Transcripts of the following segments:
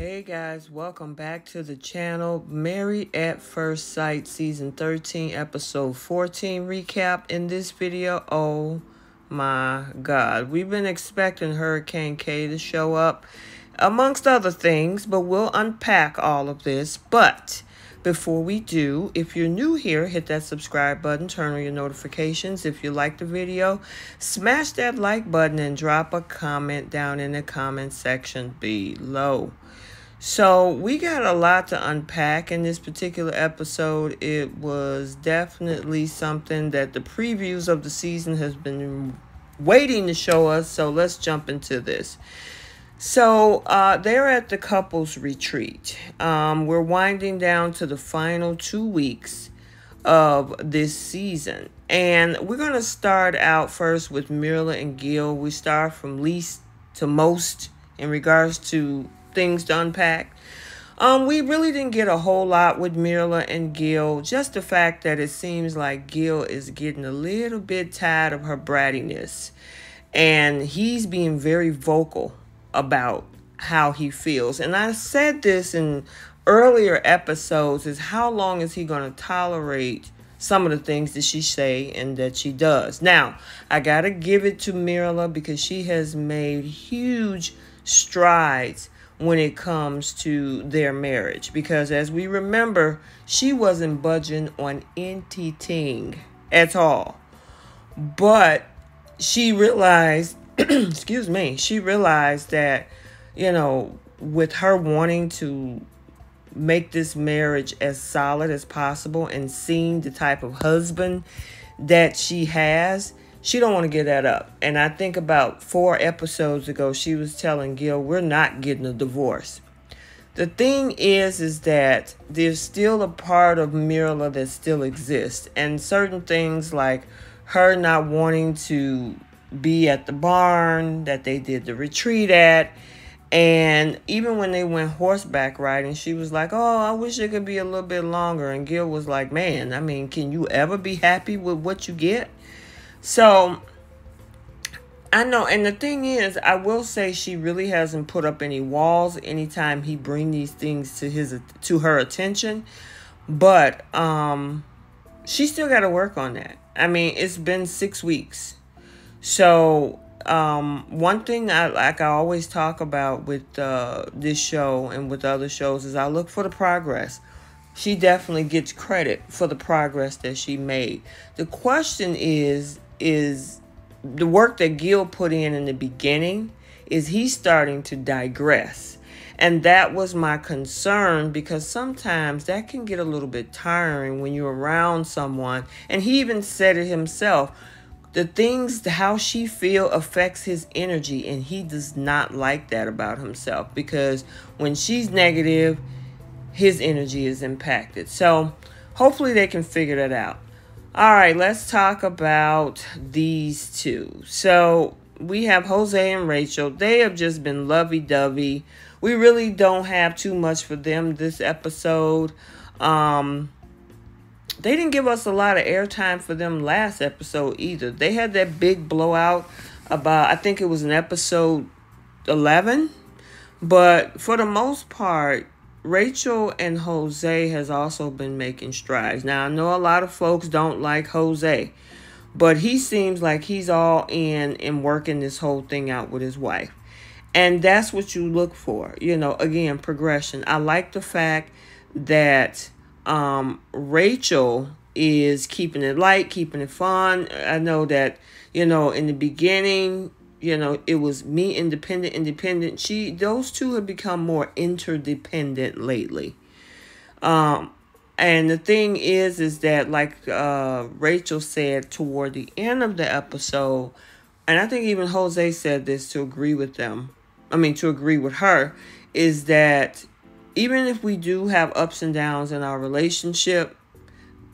Hey guys, welcome back to the channel. Married at First Sight season 13 episode 14 recap. In this video, oh my god, we've been expecting Hurricane K to show up amongst other things, but we'll unpack all of this. But before we do, if you're new here, hit that subscribe button, turn on your notifications. If you like the video, smash that like button and drop a comment down in the comment section below. So we got a lot to unpack in this particular episode. It was definitely something that the previews of the season has been waiting to show us. So let's jump into this. So they're at the couples retreat. We're winding down to the final 2 weeks of this season. And we're going to start out first with Myrla and Gil. We start from least to most in regards to things to unpack. We really didn't get a whole lot with Myrla and Gil. Just the fact that it seems like Gil is getting a little bit tired of her brattiness. And he's being very vocal about how he feels. And I said this in earlier episodes, is how long is he going to tolerate some of the things that she say and that she does. Now, I got to give it to Myrla because she has made huge strides when it comes to their marriage. Because as we remember, she wasn't budging on anything at all. But she realized excuse me, she realized that, you know, with her wanting to make this marriage as solid as possible and seeing the type of husband that she has, she don't want to give that up. And I think about 4 episodes ago, she was telling Gil, we're not getting a divorce. The thing is that there's still a part of Myrla that still exists. And certain things like her not wanting to be at the barn that they did the retreat at, and even when they went horseback riding, she was like, oh, I wish it could be a little bit longer. And Gil was like, man, I mean, can you ever be happy with what you get? So I know, and the thing is, I will say she really hasn't put up any walls anytime he bring these things to her attention, but she still got to work on that. I mean, it's been 6 weeks. So, one thing I always talk about with this show and with other shows is I look for the progress. She definitely gets credit for the progress that she made. The question is the work that Gil put in the beginning, is he starting to digress? And that was my concern, because sometimes that can get a little bit tiring when you're around someone. And he even said it himself. The things, how she feel affects his energy, and he does not like that about himself, because when she's negative, his energy is impacted. So hopefully they can figure that out. All right, let's talk about these two. So we have Jose and Rachel. They have just been lovey-dovey. We really don't have too much for them this episode. They didn't give us a lot of airtime for them last episode either. They had that big blowout about, I think it was in episode 11. But for the most part, Rachel and Jose has also been making strides. Now, I know a lot of folks don't like Jose, but he seems like he's all in and working this whole thing out with his wife. And that's what you look for. You know, again, progression. I like the fact that Rachel is keeping it light, keeping it fun. I know that, you know, in the beginning, you know, it was me independent, independent. Those two have become more interdependent lately. And the thing is that, like Rachel said toward the end of the episode, and I think even Jose said this to agree with her, is that even if we do have ups and downs in our relationship,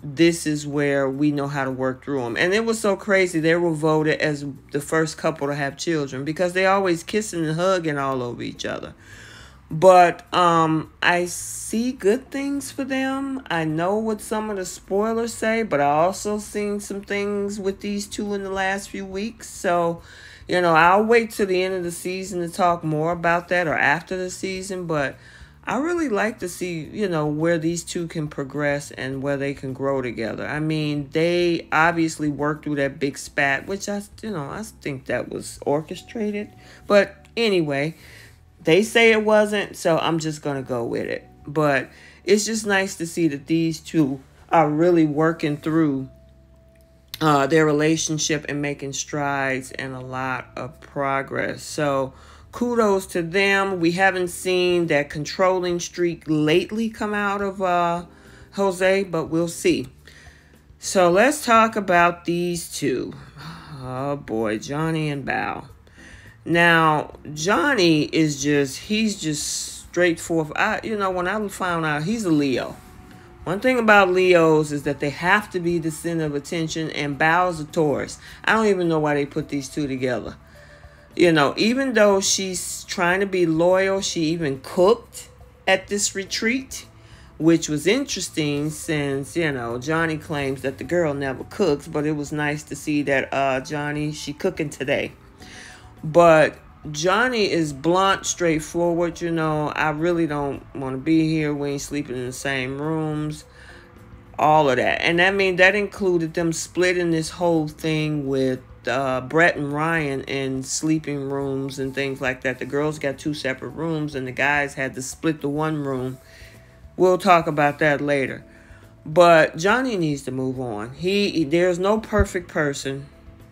this is where we know how to work through them. And it was so crazy. They were voted as the first couple to have children because they always kissing and hugging all over each other. But I see good things for them. I know what some of the spoilers say, but I also seen some things with these two in the last few weeks. So, You know, I'll wait till the end of the season to talk more about that, or after the season, but I really like to see, you know, where these two can progress and where they can grow together. I mean, they obviously worked through that big spat, which I think that was orchestrated. But anyway, they say it wasn't, so I'm just going to go with it. But it's just nice to see that these two are really working through their relationship and making strides and a lot of progress. So kudos to them. We haven't seen that controlling streak lately come out of Jose, but we'll see. So let's talk about these two. Oh boy, Johnny and Bao. Now, Johnny is just, he's just straightforward. You know, when I found out he's a Leo. One thing about Leos is that they have to be the center of attention, and Bao's a Taurus. I don't even know why they put these two together. You know, even though she's trying to be loyal, she even cooked at this retreat, which was interesting since, you know, Johnny claims that the girl never cooks, but it was nice to see that Johnny, she cooking today. But Johnny is blunt, straightforward, you know, I really don't want to be here. We ain't sleeping in the same rooms, all of that. And I mean, that included them splitting this whole thing with Brett and Ryan in sleeping rooms and things like that. The girls got two separate rooms and the guys had to split the one room. We'll talk about that later. But Johnny needs to move on. There's no perfect person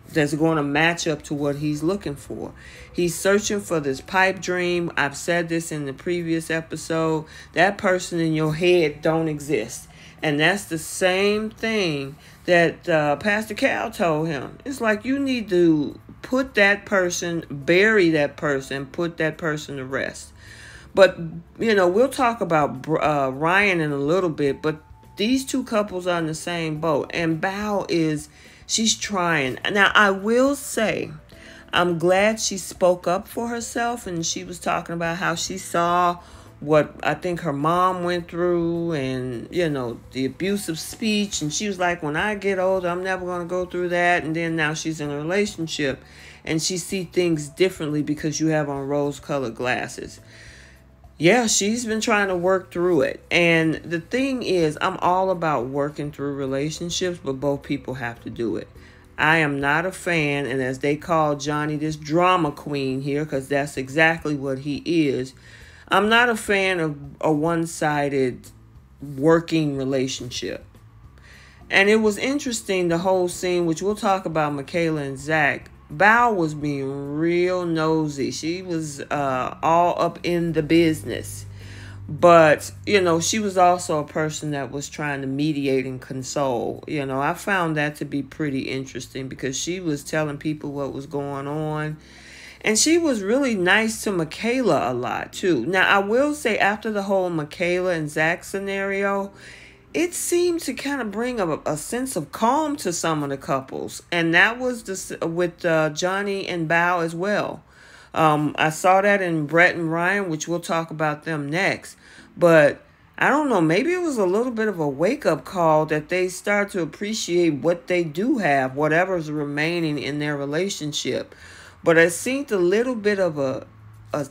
that's going to match up to what he's looking for. He's searching for this pipe dream. I've said this in the previous episode. That person in your head don't exist. And that's the same thing that Pastor Cal told him. It's like you need to put that person, bury that person, put that person to rest. But, you know, we'll talk about Ryan in a little bit, but these two couples are in the same boat. And Bao is, she's trying. Now, I will say, I'm glad she spoke up for herself, and she was talking about how she saw what I think her mom went through and, you know, the abusive speech. And she was like, when I get older, I'm never going to go through that. And then now she's in a relationship and she sees things differently because you have on rose-colored glasses. Yeah, she's been trying to work through it. And the thing is, I'm all about working through relationships, but both people have to do it. I am not a fan, and as they call Johnny this drama queen here, because that's exactly what he is, I'm not a fan of a one-sided working relationship. And it was interesting, the whole scene, which we'll talk about, Michaela and Zach. Bao was being real nosy. She was all up in the business. But, you know, she was also a person that was trying to mediate and console. You know, I found that to be pretty interesting because she was telling people what was going on. And she was really nice to Michaela a lot, too. Now, I will say after the whole Michaela and Zach scenario, it seemed to kind of bring a sense of calm to some of the couples. And that was with Johnny and Bao as well. I saw that in Brett and Ryan, which we'll talk about them next. But I don't know, maybe it was a little bit of a wake-up call that they start to appreciate what they do have, whatever's remaining in their relationship. But I seen a little bit of a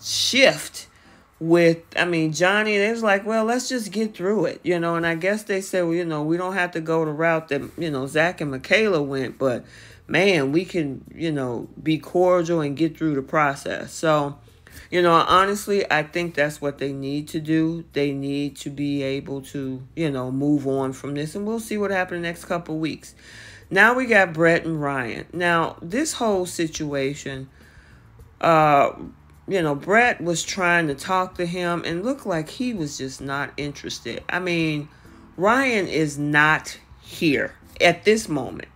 shift with, I mean, Johnny, they was like, well, let's just get through it, you know. And I guess they said, well, you know, we don't have to go the route that, you know, Zach and Michaela went. But, man, we can, you know, be cordial and get through the process. So, you know, honestly, I think that's what they need to do. They need to be able to, you know, move on from this. And we'll see what happens in the next couple of weeks. Now we got Brett and Ryan. Now, this whole situation, you know, Brett was trying to talk to him and looked like he was just not interested. I mean, Ryan is not here at this moment.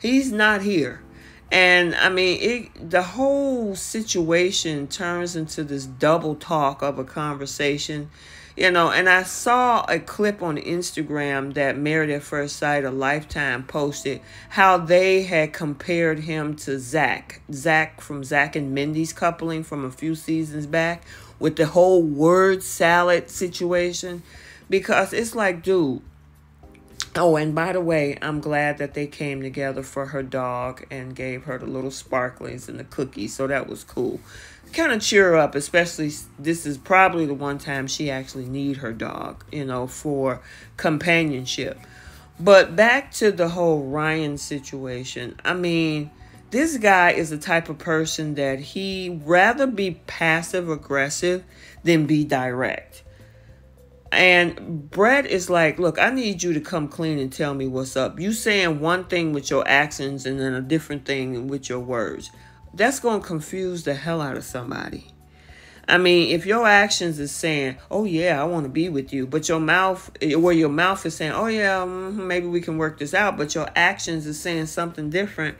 He's not here. And, I mean, the whole situation turns into this double talk of a conversation. You know, and I saw a clip on Instagram that Married at First Sight, a Lifetime, posted how they had compared him to Zach. Zach from Zach and Mindy's coupling from a few seasons back with the whole word salad situation. Because it's like, dude, Oh, and by the way, I'm glad that they came together for her dog and gave her the little sparklings and the cookies. So that was cool. Kind of cheer her up, especially this is probably the one time she actually needs her dog, you know, for companionship. But back to the whole Ryan situation. I mean, this guy is the type of person that he'd rather be passive aggressive than be direct. And Brett is like, look, I need you to come clean and tell me what's up. You saying one thing with your actions and then a different thing with your words. That's going to confuse the hell out of somebody. I mean, if your actions is saying, oh, yeah, I want to be with you, but your mouth, where your mouth is saying, oh, yeah, maybe we can work this out, but your actions is saying something different,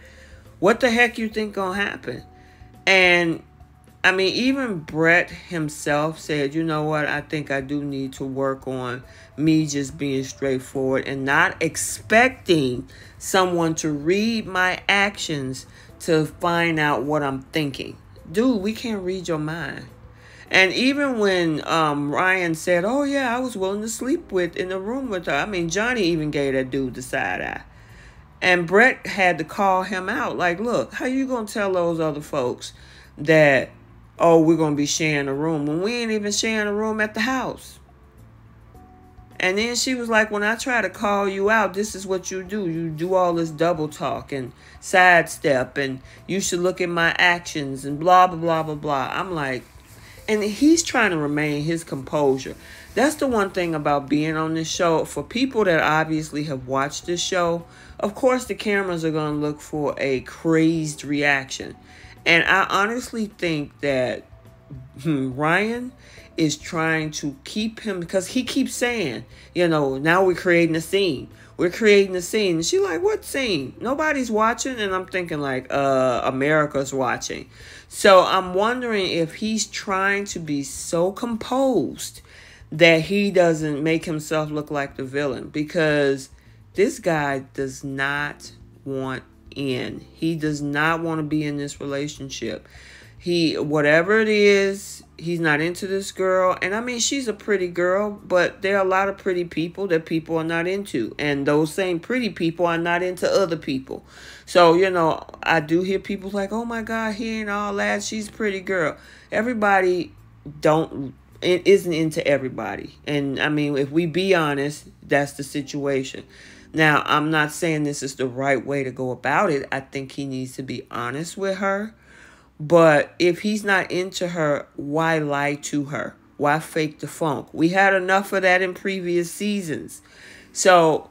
what the heck you think going to happen? And I mean, even Brett himself said, you know what, I think I do need to work on me just being straightforward and not expecting someone to read my actions to find out what I'm thinking. Dude, we can't read your mind. And even when Ryan said, oh, yeah, I was willing to sleep with in the room with her. I mean, Johnny even gave that dude the side eye. And Brett had to call him out like, look, how you going to tell those other folks that, oh, we're going to be sharing a room when we ain't even sharing a room at the house? And then she was like, when I try to call you out, this is what you do. You do all this double talk and sidestep and you should look at my actions and blah, blah, blah, blah, blah. I'm like, and he's trying to remain his composure. That's the one thing about being on this show. For people that obviously have watched this show, of course, the cameras are going to look for a crazed reaction. And I honestly think that Ryan is trying to keep him, because he keeps saying, you know, now we're creating a scene. We're creating a scene. And she's like, what scene? Nobody's watching. And I'm thinking like, America's watching. So I'm wondering if he's trying to be so composed that he doesn't make himself look like the villain, because this guy does not want in. He does not want to be in this relationship. He, whatever it is, he's not into this girl. And I mean, she's a pretty girl, but there are a lot of pretty people that people are not into. And those same pretty people are not into other people. So, you know, I do hear people like, oh my God, he ain't all that. She's a pretty girl. Everybody isn't into everybody. And I mean, if we be honest, that's the situation. Now, I'm not saying this is the right way to go about it. I think he needs to be honest with her. But if he's not into her, why lie to her? Why fake the funk? We had enough of that in previous seasons. So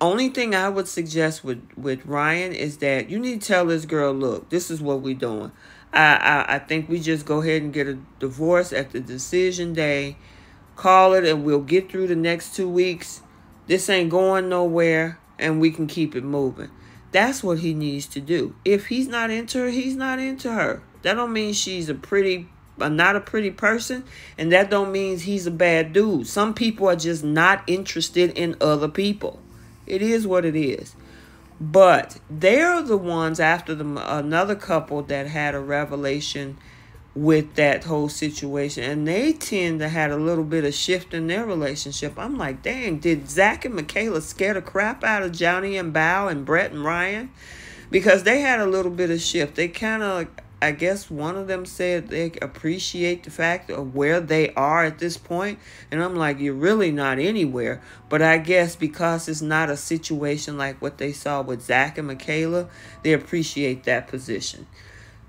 only thing I would suggest with Ryan is that you need to tell this girl, look, this is what we're doing. I think we just go ahead and get a divorce at the decision day. Call it and we'll get through the next 2 weeks. This ain't going nowhere and we can keep it moving. That's what he needs to do. If he's not into her, he's not into her. That don't mean she's not a pretty person. And that don't mean he's a bad dude. Some people are just not interested in other people. It is what it is. But they're the ones after another couple that had a revelation with that whole situation. And they tend to have a little bit of shift in their relationship. I'm like, dang, did Zach and Michaela scare the crap out of Johnny and Bao and Brett and Ryan? Because they had a little bit of shift. They kind of, I guess one of them said they appreciate the fact of where they are at this point. And I'm like, you're really not anywhere. But I guess because it's not a situation like what they saw with Zach and Michaela, they appreciate that position.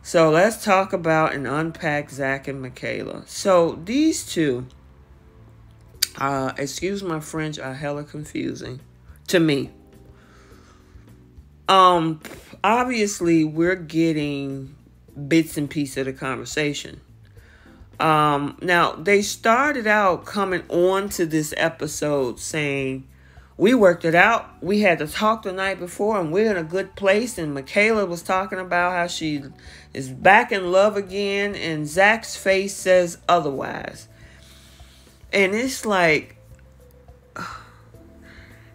So let's talk about and unpack Zach and Michaela. So these two, excuse my French, are hella confusing to me. Obviously, we're getting bits and pieces of the conversation. Now, they started out coming on to this episode saying, we worked it out. We had to talk the night before and we're in a good place. And Michaela was talking about how she is back in love again. And Zach's face says otherwise. And it's like,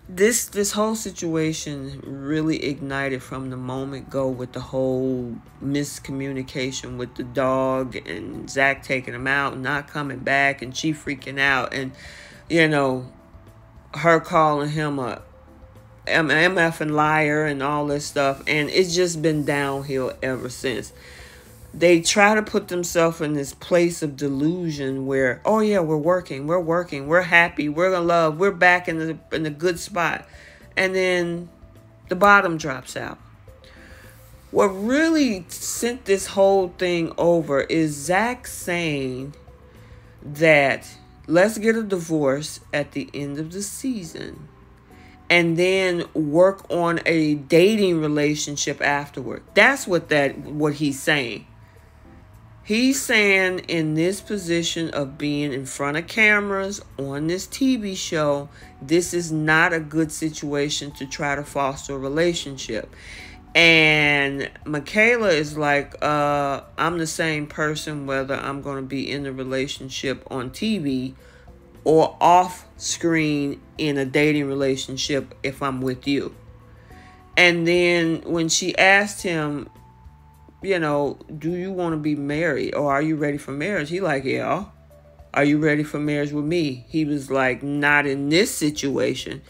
this whole situation really ignited from the moment go with the whole miscommunication with the dog and Zach taking him out and not coming back and she freaking out. And, you know, her calling him a MF and liar and all this stuff. And it's just been downhill ever since. They try to put themselves in this place of delusion where, oh yeah, we're working, we're happy, we're in love, we're back in the good spot. And then the bottom drops out. What really sent this whole thing over is Zach saying that let's get a divorce at the end of the season and then work on a dating relationship afterward. That's what he's saying. He's saying in this position of being in front of cameras on this TV show, this is not a good situation to try to foster a relationship. And Michaela is like, I'm the same person whether I'm going to be in the relationship on TV or off screen in a dating relationship if I'm with you. And then when she asked him, you know, do you want to be married or are you ready for marriage? He like, yeah. Are you ready for marriage with me? He was like, not in this situation.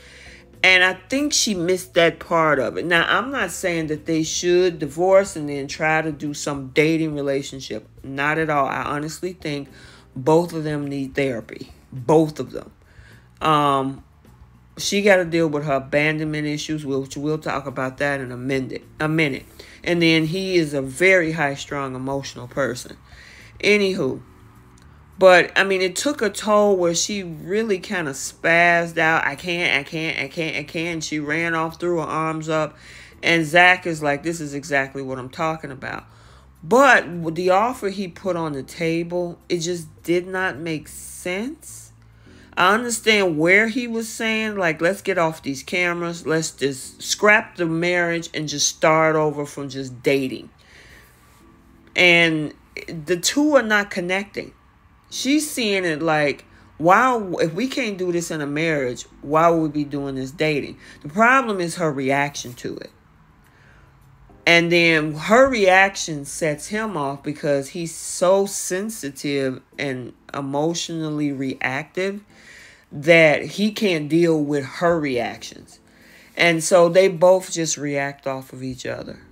And I think she missed that part of it. Now, I'm not saying that they should divorce and then try to do some dating relationship. Not at all. I honestly think both of them need therapy. Both of them. She got to deal with her abandonment issues, which we'll talk about that in a minute. And then he is a very high-strung, emotional person. Anywho, but I mean, it took a toll where she really kind of spazzed out. I can't. She ran off, threw her arms up. And Zach is like, this is exactly what I'm talking about. But the offer he put on the table, it just did not make sense. I understand where he was saying, like, let's get off these cameras. Let's just scrap the marriage and just start over from just dating. And the two are not connecting. She's seeing it like, wow, if we can't do this in a marriage, why would we be doing this dating? The problem is her reaction to it. And then her reaction sets him off because he's so sensitive and emotionally reactive that he can't deal with her reactions. And so they both just react off of each other.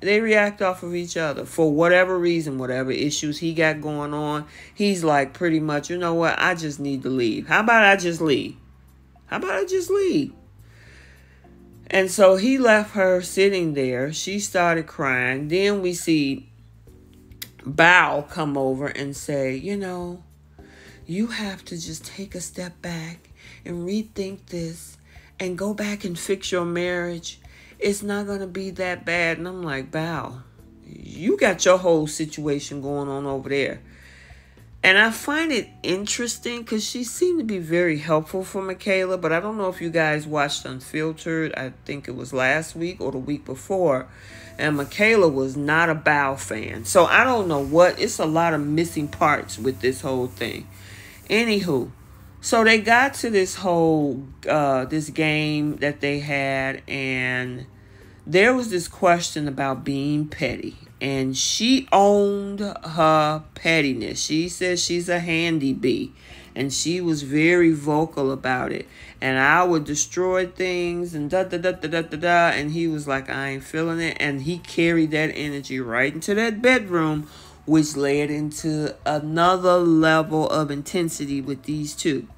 They react off of each other for whatever reason, whatever issues he got going on. He's like, pretty much, you know what? I just need to leave. How about I just leave? And so he left her sitting there. She started crying. Then we see Bao come over and say, you know, you have to just take a step back and rethink this and go back and fix your marriage. It's not going to be that bad. And I'm like, Bao, you got your whole situation going on over there. And I find it interesting because she seemed to be very helpful for Michaela. But I don't know if you guys watched Unfiltered. I think it was last week or the week before. And Michaela was not a Bao fan. So I don't know what. It's a lot of missing parts with this whole thing. Anywho. So they got to this whole, this game that they had, and there was this question about being petty. And she owned her pettiness. She says she's a handy bee, and she was very vocal about it. And I would destroy things and da-da-da-da-da-da-da. And he was like, I ain't feeling it. And he carried that energy right into that bedroom, which led into another level of intensity with these two.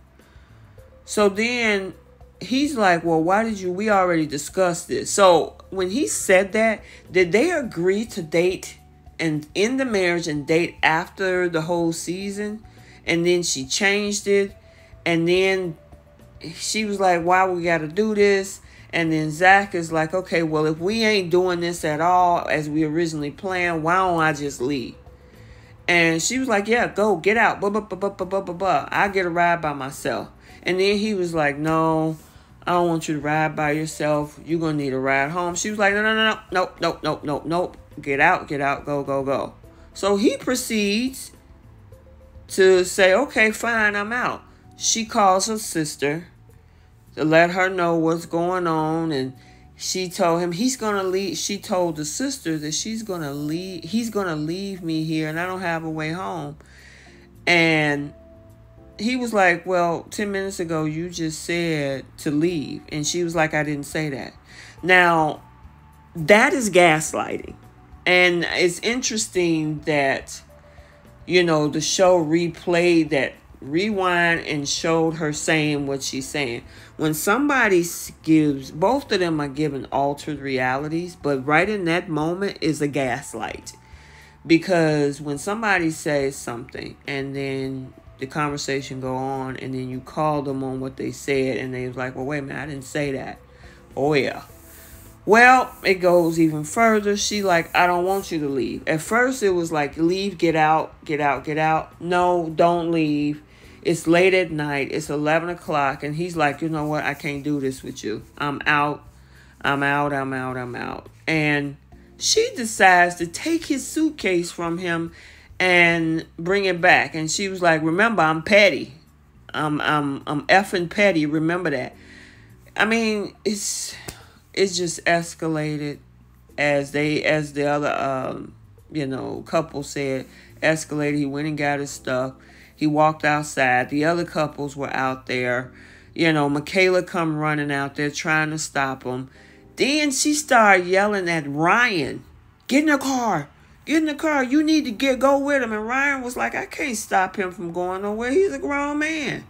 So then he's like, well, why did you? We already discussed this. So when he said that, did they agree to date and end the marriage and date after the whole season? And then she changed it. And then she was like, why we got to do this? And then Zach is like, okay, well, if we ain't doing this at all as we originally planned, why don't I just leave? And she was like, yeah, go, get out. Blah, blah, blah, blah, blah, blah, blah. I'll get a ride by myself. And then he was like, no, I don't want you to ride by yourself. You're going to need a ride home. She was like, no, nope. Get out, go. So he proceeds to say, okay, fine, I'm out. She calls her sister to let her know what's going on. And she told him he's going to leave. She told the sister that she's going to leave. He's going to leave me here and I don't have a way home. And he was like, well, 10 minutes ago, you just said to leave. And she was like, I didn't say that. Now, that is gaslighting. And it's interesting that, you know, the show replayed that rewind and showed her saying what she's saying. When somebody gives, both of them are given altered realities, but right in that moment is a gaslight. Because when somebody says something and then the conversation go on and then you call them on what they said and they was like, well, wait a minute, I didn't say that. Oh, yeah. Well, it goes even further. She like, I don't want you to leave. At first, it was like, leave, get out, get out, get out. No, don't leave. It's late at night. It's 11 o'clock. And he's like, you know what? I can't do this with you. I'm out. I'm out. I'm out. I'm out. And she decides to take his suitcase from him and bring it back. And she was like, remember, I'm petty. I'm effing petty. Remember that. I mean, it just escalated as the other, you know, couple said, escalated. He went and got his stuff. He walked outside. The other couples were out there. You know, Michaela come running out there trying to stop him. Then she started yelling at Ryan, get in the car. Get in the car. You need to go with him. And Ryan was like, I can't stop him from going nowhere. He's a grown man.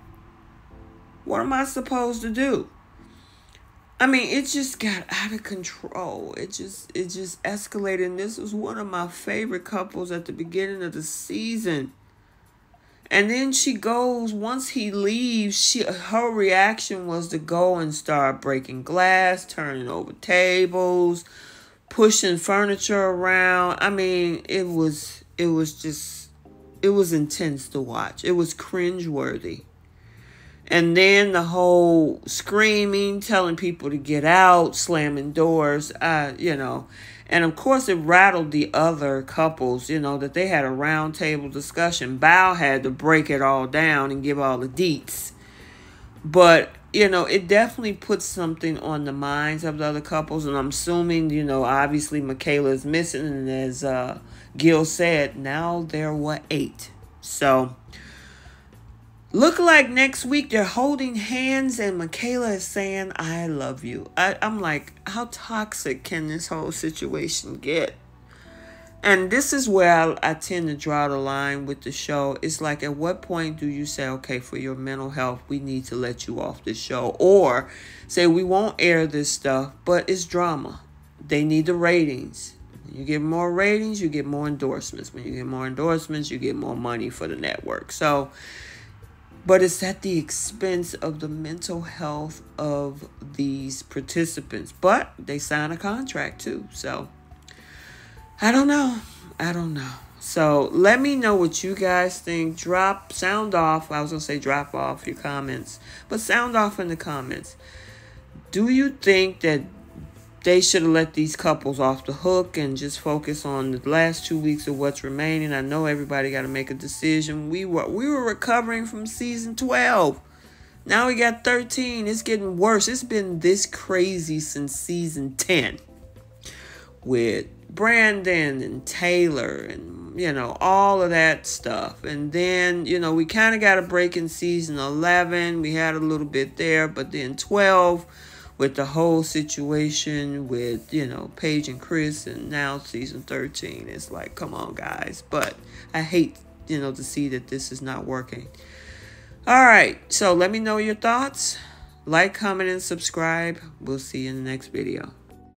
What am I supposed to do? I mean, it just got out of control. It just escalated. And this was one of my favorite couples at the beginning of the season. And then she goes, once he leaves, her reaction was to go and start breaking glass, turning over tables, pushing furniture around. I mean, it was intense to watch. It was cringeworthy. And then the whole screaming, telling people to get out, slamming doors, you know. And, of course, it rattled the other couples, you know, that they had a roundtable discussion. Bao had to break it all down and give all the deets. But, you know, it definitely puts something on the minds of the other couples. And I'm assuming, you know, obviously Michaela is missing. And as Gil said, now there were 8. So look like next week they're holding hands and Michaela is saying, I love you. I'm like, how toxic can this whole situation get? And this is where I tend to draw the line with the show. It's like, at what point do you say, okay, for your mental health, we need to let you off the show? Or say, we won't air this stuff, but it's drama. They need the ratings. You get more ratings, you get more endorsements. When you get more endorsements, you get more money for the network. So, but it's at the expense of the mental health of these participants. But they sign a contract too. So I don't know. I don't know. So let me know what you guys think. Drop off your comments. But sound off in the comments. Do you think that they should have let these couples off the hook and just focus on the last 2 weeks of what's remaining? I know everybody got to make a decision. We were recovering from season 12. Now we got 13. It's getting worse. It's been this crazy since season 10 with Brandon and Taylor and, you know, all of that stuff. And then, you know, we kind of got a break in season 11. We had a little bit there, but then 12 with the whole situation with, you know, Paige and Chris, and now season 13. It's like, come on, guys. But I hate, you know, to see that this is not working. All right. So let me know your thoughts. Like, comment, and subscribe. We'll see you in the next video.